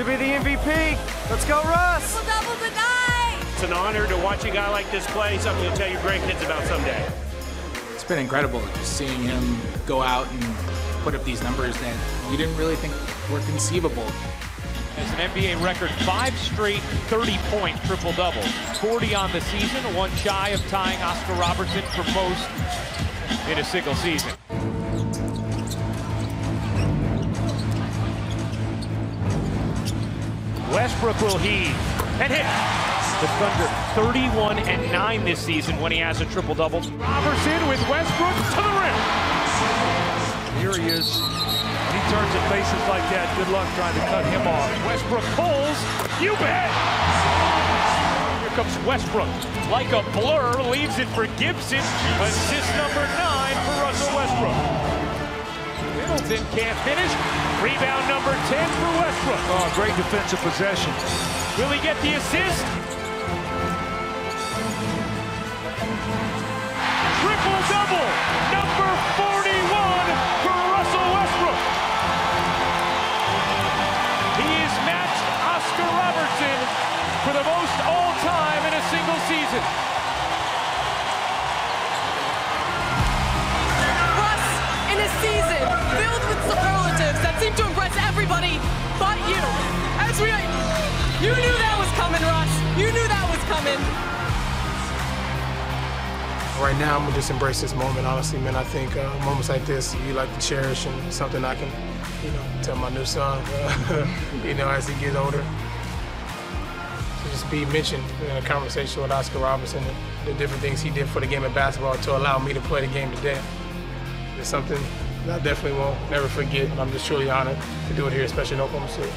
should be the MVP. Let's go, Russ! Double the night! It's an honor to watch a guy like this play, something you'll tell your grandkids about someday. It's been incredible just seeing him go out and put up these numbers that you didn't really think were conceivable. As an NBA record, 5 straight 30-point triple-doubles, 40 on the season, one shy of tying Oscar Robertson for most in a single season. Westbrook will heave and hit. The Thunder 31-9 this season when he has a triple-double. Robertson with Westbrook to the rim. Here he is. When he turns and faces like that, good luck trying to cut him off. Westbrook pulls. You bet. Here comes Westbrook. Like a blur, leaves it for Gibson. Assist number 9 for Russell Westbrook. Middleton can't finish. Rebound number 10 for Westbrook. Oh, great defensive possession. Will he get the assist? Triple-double, number 41 for Russell Westbrook. He has matched Oscar Robertson for the most all-time in a single season. Russ in a season filled with superlatives that seem to impress everybody but you. You knew that was coming, Russ. You knew that was coming. Right now, I'm gonna just embrace this moment. Honestly, man, I think moments like this, you like to cherish, and something I can, tell my new son, as he gets older. So just be mentioned in a conversation with Oscar Robertson, and the different things he did for the game of basketball to allow me to play the game today. It's something that I definitely won't never forget, and I'm just truly honored to do it here, especially in Oklahoma City.